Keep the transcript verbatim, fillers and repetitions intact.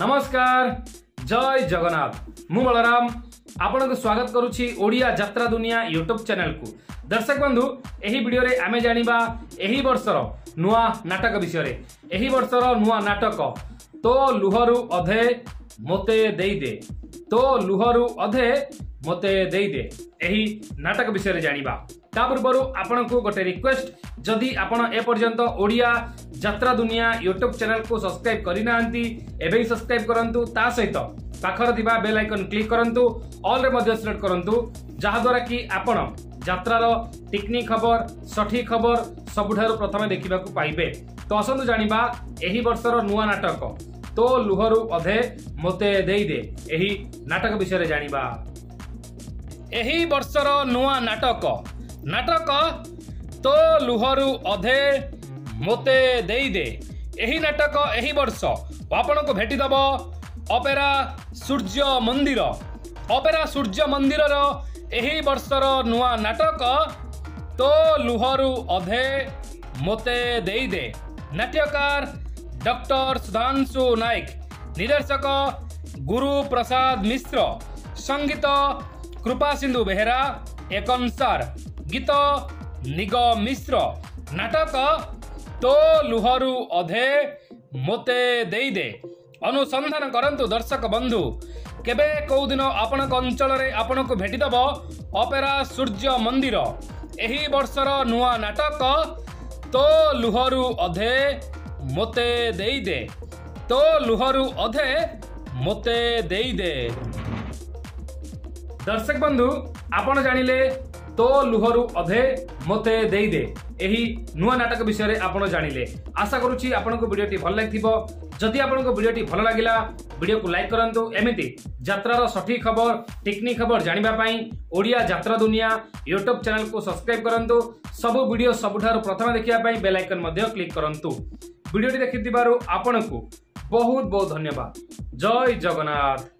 नमस्कार, जय जगन्नाथ। मु बलराम आपनको स्वागत करुछि ओडिया यात्रा दुनिया यूट्यूब चैनल को। दर्शक बंधु, एही वीडियो रे आमे जानिबा एही वर्षर नुआ नाटक विषय रे। एही वर्षर नुआ नाटक तो लुहरु अधे मोते देई दे, तो लुहरु अधे मोते देई दे, एही नाटक विषय रे जानिबा। ता पूर्वरु आपनको गोटे रिक्वेस्ट, जदि आपण ए पर्यंत ओडिया यात्रा दुनिया यूट्यूब चैनल को सब्सक्राइब करिना आंती एबे सब्सक्राइब करंतु, ता सहित पाखर दिबा बेल आइकन क्लिक करंतु, ऑल रे मध्य सिलेक्ट करंतु, जहा द्वारा कि आपण यात्रा रो टिकनी खबर सठिक खबर सबुठार प्रथमे देखिबा को पाइबे। तो असंतु जानिबा एही वर्षर नुवा नाटक तो लुहरु अधे मोते देई दे, एही नाटक विषय रे जानिबा। एही वर्षर नुवा नाटक नाटक तो लुहरु अधे मोते देई दे, एही नाटक एही वर्ष आपण को भेटी दबो अपेरा सूर्य मंदिर। अपेरा सूर्य मंदिर रो एही वर्षर नुआ नाटक तो लुहरु अधे मोते देई दे। नाट्यकार डॉक्टर सुधांशु नायक, निर्देशक गुरुप्रसाद मिश्र, संगीत कृपा सिंधु बेहेरा, एकंसार गीत निगमिश्र। नाटक तो लुहरु अधे मोते देई दे। अनुसंधान करंतु दर्शक बंधु, केबे कौ दिन आपनक अंचल रे आपनक भेटी दबो अपेरा सूर्य मंदिर। एही वर्षर नुआ नाटक तो लुहरु अधे मोते देई दे, तो लुहरु अधे मोते देई दे। दर्शक बंधु, आपण जानिले तो लुहरु अधे मोते देई दे, एही नुआ नाटक विषय रे आपण जानिले। आशा करूछि आपनको वीडियोटी भल लागिथिबो। जदि आपनको वीडियोटी भल लागिला, वीडियो को लाइक करंतु। एमिति यात्रा रो सठिक खबर टेक्निक खबर जानिबा पई ओडिया यात्रा दुनिया YouTube चैनल को सब्सक्राइब करंतु। सब वीडियो सबुठार प्रथम देखिया पई बेल आइकन मध्ये क्लिक करंतु। वीडियोटी देखिथिबारु आपनको बहुत बहुत धन्यवाद। जय जगन्नाथ।